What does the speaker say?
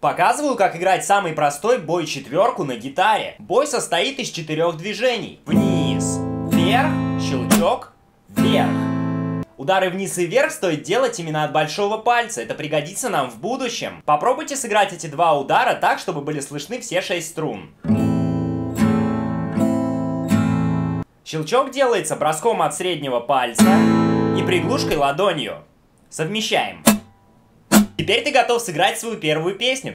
Показываю, как играть самый простой бой-четверку на гитаре. Бой состоит из 4 движений. Вниз, вверх, щелчок, вверх. Удары вниз и вверх стоит делать именно от большого пальца, это пригодится нам в будущем. Попробуйте сыграть эти два удара так, чтобы были слышны все 6 струн. Щелчок делается броском от среднего пальца и приглушкой ладонью. Совмещаем. Теперь ты готов сыграть свою первую песню.